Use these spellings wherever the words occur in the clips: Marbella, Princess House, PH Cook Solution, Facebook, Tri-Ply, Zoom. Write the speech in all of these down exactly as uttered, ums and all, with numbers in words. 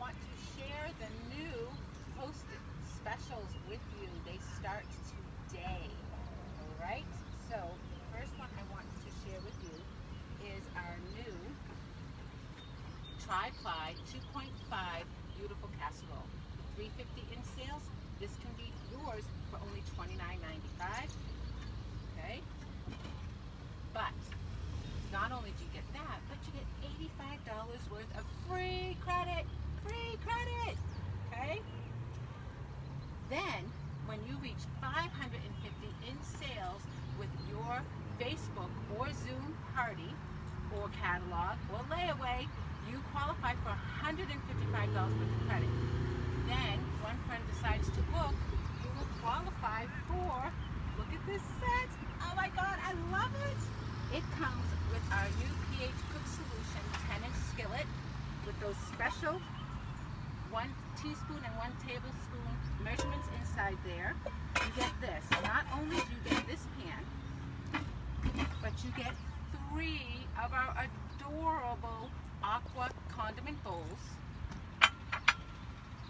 want to share the new hosted specials with you. They start today, all right? So the first one I want to share with you is our new Tri-Ply two point five beautiful casserole. three fifty in sales. This can be yours for only twenty-nine ninety-five, okay? But not only do you get that, but you get eighty-five dollars worth of free credit, free credit, okay? Then, when you reach five hundred fifty in sales with your Facebook or Zoom party or catalog or layaway, you qualify for one hundred fifty-five dollars worth of credit. Then, one friend decides to book, you will qualify for, look at this set, oh my god, I love it! It comes with our new P H Cook Solution ten inch skillet with those special one teaspoon and one tablespoon measurements inside there. You get this, not only do you get this pan, but you get three of our adorable aqua condiment bowls.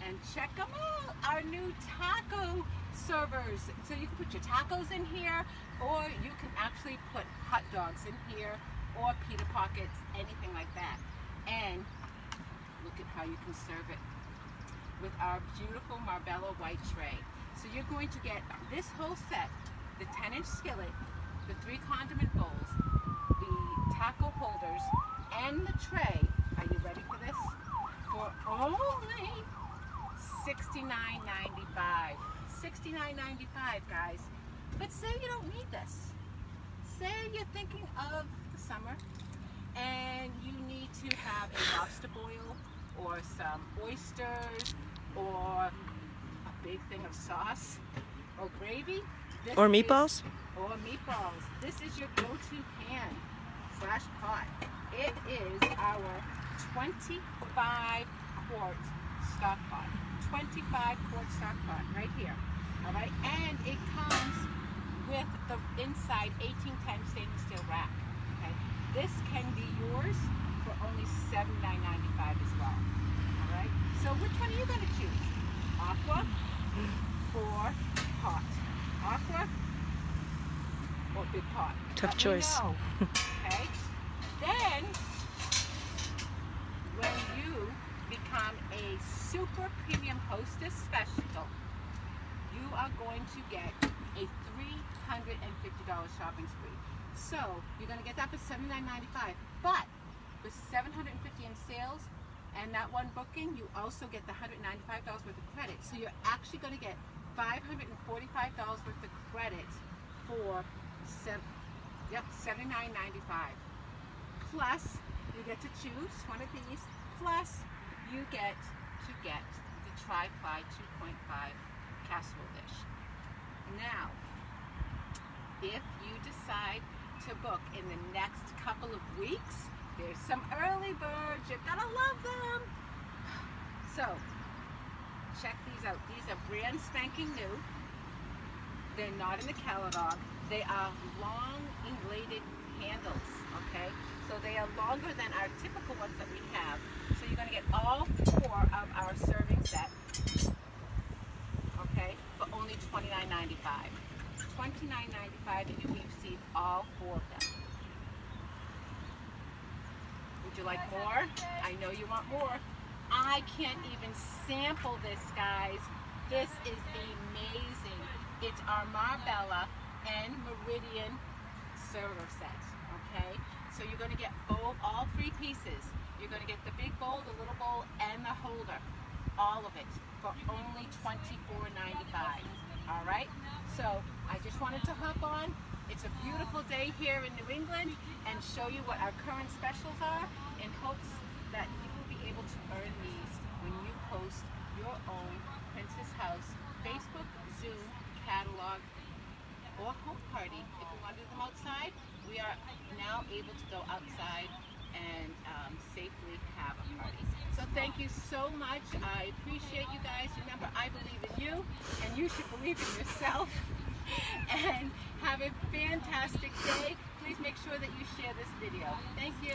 And check them out, our new taco servers. So you can put your tacos in here, or you can actually put hot dogs in here, or pita pockets, anything like that. And look at how you can serve it with our beautiful Marbella white tray. So you're going to get this whole set, the ten inch skillet, the three condiment bowls, the taco holders, and the tray. Are you ready for this? For only sixty-nine ninety-five. sixty-nine ninety-five, guys. But say you don't need this. Say you're thinking of the summer and you need to have a lobster boil or some oysters or a big thing of sauce or gravy. This or meatballs? Is, or meatballs. This is your go-to pan slash pot. It is our twenty-five quart stock pot. twenty-five quart stock pot right here. All right, and it comes with the inside eighteen ten stainless steel rack. Okay, this can be yours for only seventy-nine ninety-five as well. All right, so which one are you going to choose? Aqua or pot? Aqua or big pot? Tough Let choice. Okay, then when you become a super premium hostess special, you are going to get a three hundred fifty dollar shopping spree. So you're going to get that for seventy-nine ninety-five, but with seven hundred fifty in sales and that one booking, you also get the one hundred ninety-five dollars worth of credit. So you're actually going to get five hundred forty-five dollars worth of credit for yep, seventy-nine ninety-five. Plus, you get to choose one of these, plus you get to get the Tri-Ply two point five casserole dish. Now, if you decide to book in the next couple of weeks, there's some early birds, you're gonna love them. So, check these out. These are brand spanking new. They're not in the catalog. They are long elated handles, okay? So they are longer than our typical ones that we have. So you're going to get all four of our serving set, okay, for only twenty-nine ninety-five. twenty-nine ninety-five, and you receive all four of them. Would you like more? I know you want more. I can't even sample this, guys. This is amazing. It's our Marbella and Meridian server set, okay? So you're going to get both, all three pieces. You're going to get the big bowl, the little bowl, and the holder. All of it for only twenty-four ninety-five. All right? So I just wanted to hop on. It's a beautiful day here in New England and show you what our current specials are in hopes that you will be able to earn these when you post your own Princess House Facebook, Zoom, catalog, or home party. If you want to do them outside, we are now able to go outside and um, safely have a party. So thank you so much. I appreciate you guys. Remember, I believe in you, and you should believe in yourself. And have a fantastic day. Please make sure that you share this video. Thank you.